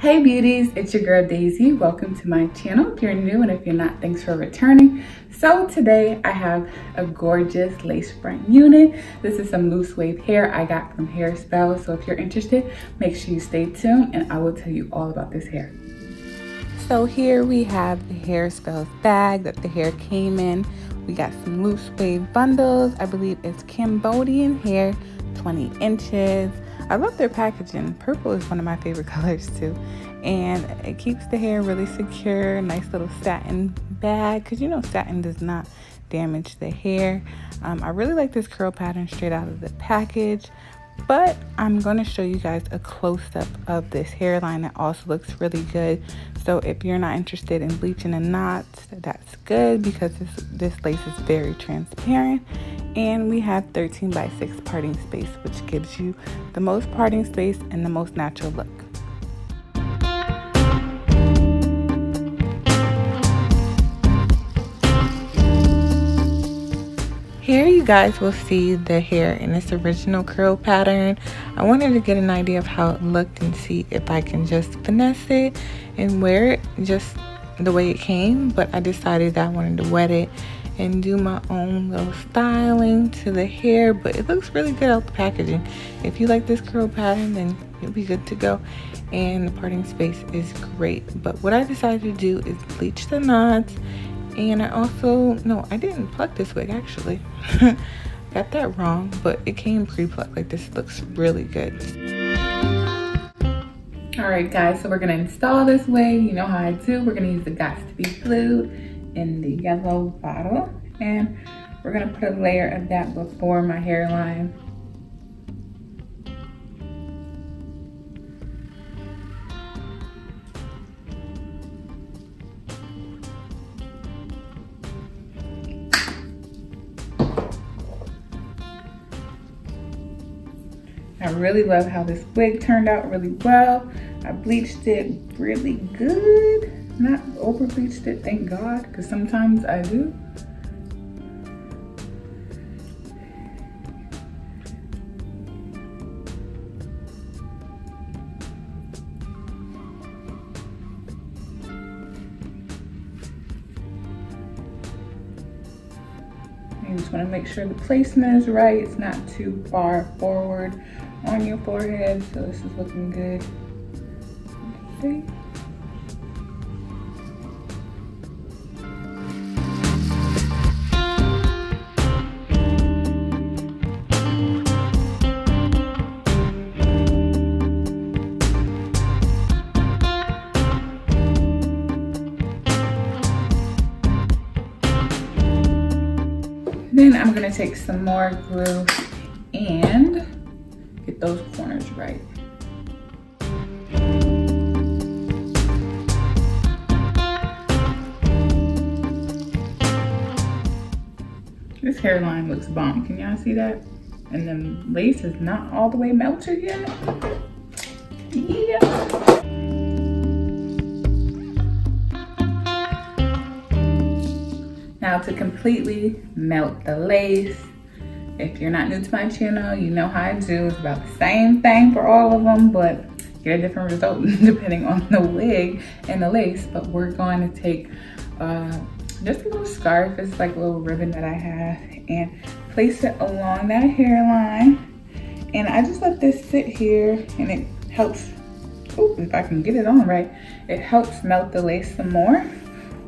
Hey beauties, it's your girl Daisy. Welcome to my channel. If you're new, and if you're not, thanks for returning. So today I have a gorgeous lace front unit. This is some loose wave hair I got from Hairspells. So if you're interested, make sure you stay tuned and I will tell you all about this hair. So here we have the Hairspells bag that the hair came in. We got some loose wave bundles. I believe it's Cambodian hair, 20 inches. I love their packaging. Purple is one of my favorite colors too. And it keeps the hair really secure. Nice little satin bag, because you know satin does not damage the hair. I really like this curl pattern straight out of the package. But I'm going to show you guys a close-up of this hairline that also looks really good. So if you're not interested in bleaching the knots, that's good, because this lace is very transparent. And we have 13" by 6" parting space, which gives you the most parting space and the most natural look. Here you guys will see the hair in its original curl pattern. I wanted to get an idea of how it looked and see if I can just finesse it and wear it just the way it came, but I decided that I wanted to wet it and do my own little styling to the hair, but it looks really good out the packaging. If you like this curl pattern, then you'll be good to go, and the parting space is great. But what I decided to do is bleach the knots. And I also, no, I didn't pluck this wig actually. Got that wrong, but it came pre-plucked. Like, this looks really good. All right guys, so we're gonna install this wig. You know how I do. We're gonna use the Got to Be Glued in the yellow bottle. And we're gonna put a layer of that before my hairline. I really love how this wig turned out really well. I bleached it really good. Not over bleached it, thank God, because sometimes I do. You just want to make sure the placement is right. It's not too far forward on your forehead, so this is looking good. See? Then I'm gonna take some more glue and get those corners right. This hairline looks bomb. Can y'all see that? And the lace is not all the way melted yet. Yeah. Now to completely melt the lace. If you're not new to my channel, you know how I do. It's about the same thing for all of them, but get a different result depending on the wig and the lace. But we're going to take just a little scarf. It's like a little ribbon that I have, and place it along that hairline. And I just let this sit here, and it helps, if I can get it on right, it helps melt the lace some more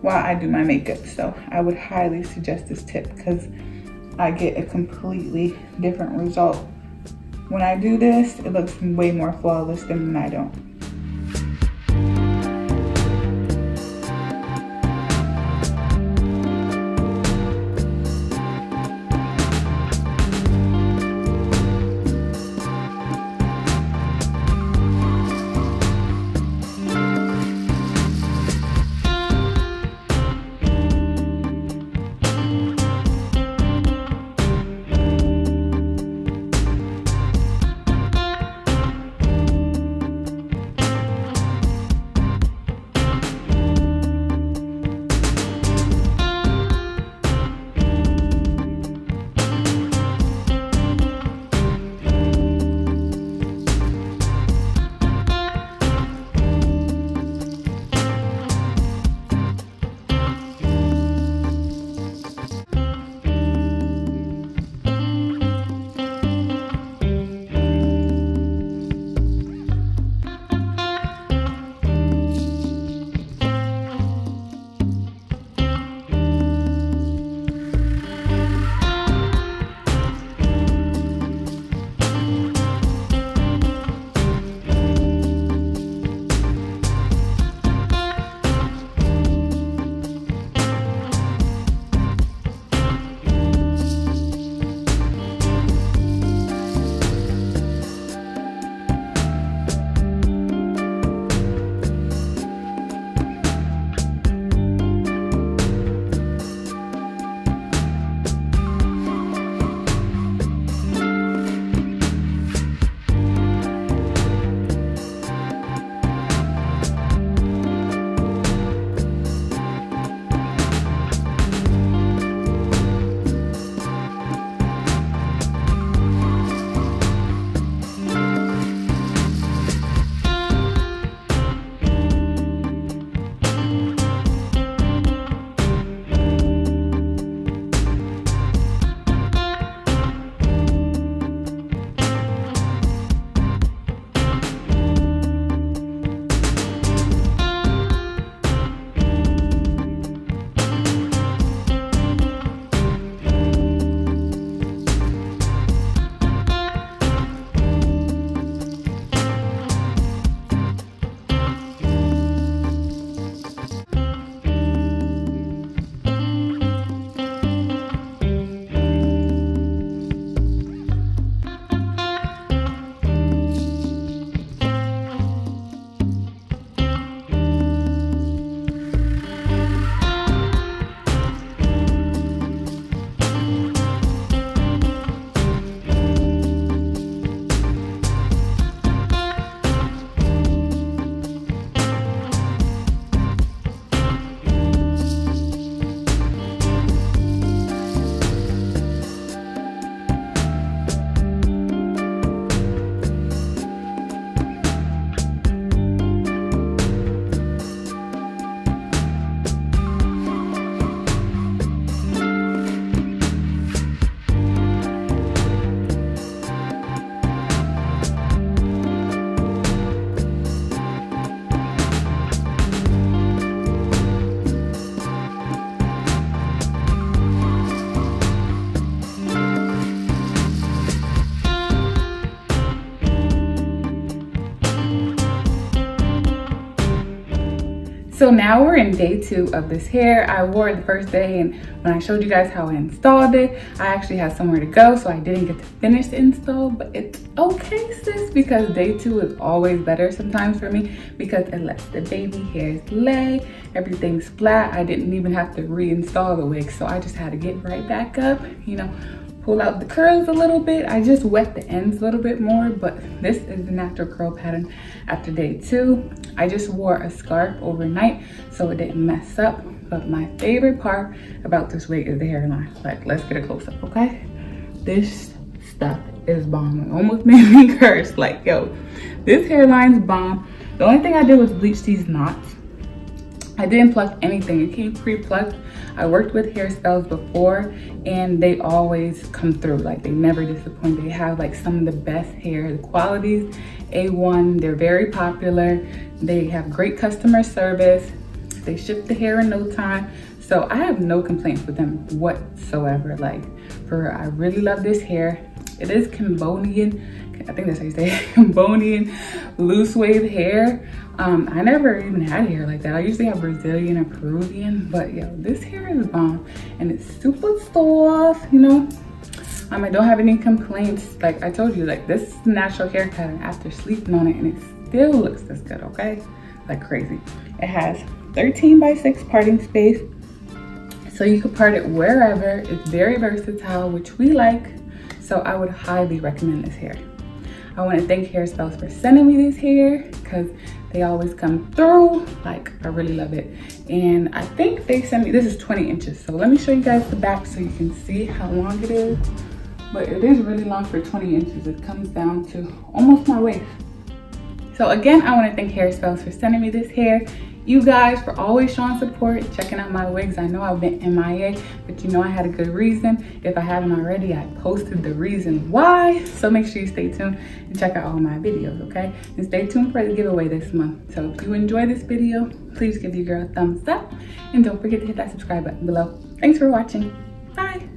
while I do my makeup. So I would highly suggest this tip, because I get a completely different result. When I do this, it looks way more flawless than when I don't. So now we're in day two of this hair. I wore it the first day, and when I showed you guys how I installed it, I actually had somewhere to go, so I didn't get to finish the install, but it's okay, sis, because day two is always better sometimes for me because it lets the baby hairs lay, everything's flat. I didn't even have to reinstall the wig, so I just had to get right back up, you know, pull out the curls a little bit. I just wet the ends a little bit more, but this is the natural curl pattern after day two. I just wore a scarf overnight so it didn't mess up, but my favorite part about this wig is the hairline. Like, let's get a close-up, okay? This stuff is bomb. It almost made me curse. Like, yo, this hairline's bomb. The only thing I did was bleach these knots. I didn't pluck anything. It came pre-plucked. I worked with Hairspells before and they always come through. Like, they never disappoint. They have like some of the best hair qualities. A1, they're very popular. They have great customer service. They ship the hair in no time. So I have no complaints with them whatsoever. Like, for real, I really love this hair. It is Cambodian, I think that's how you say it, Cambodian loose wave hair. I never even had hair like that. I usually have Brazilian or Peruvian, but yo, this hair is bomb and it's super soft, you know? I don't have any complaints. Like I told you, like, this is the natural hair pattern after sleeping on it and it still looks this good, okay? Like crazy. It has 13x6 parting space, so you can part it wherever. It's very versatile, which we like. So I would highly recommend this hair. I want to thank Hairspells for sending me this hair because they always come through. Like, I really love it. And I think they sent me, this is 20 inches. So let me show you guys the back so you can see how long it is. But it is really long for 20 inches. It comes down to almost my waist. So again, I want to thank Hairspells for sending me this hair. You guys for always showing support, checking out my wigs. I know I've been MIA, but you know I had a good reason. If I haven't already, I posted the reason why. So make sure you stay tuned and check out all my videos, okay? And stay tuned for the giveaway this month. So if you enjoy this video, please give your girl a thumbs up and don't forget to hit that subscribe button below. Thanks for watching. Bye.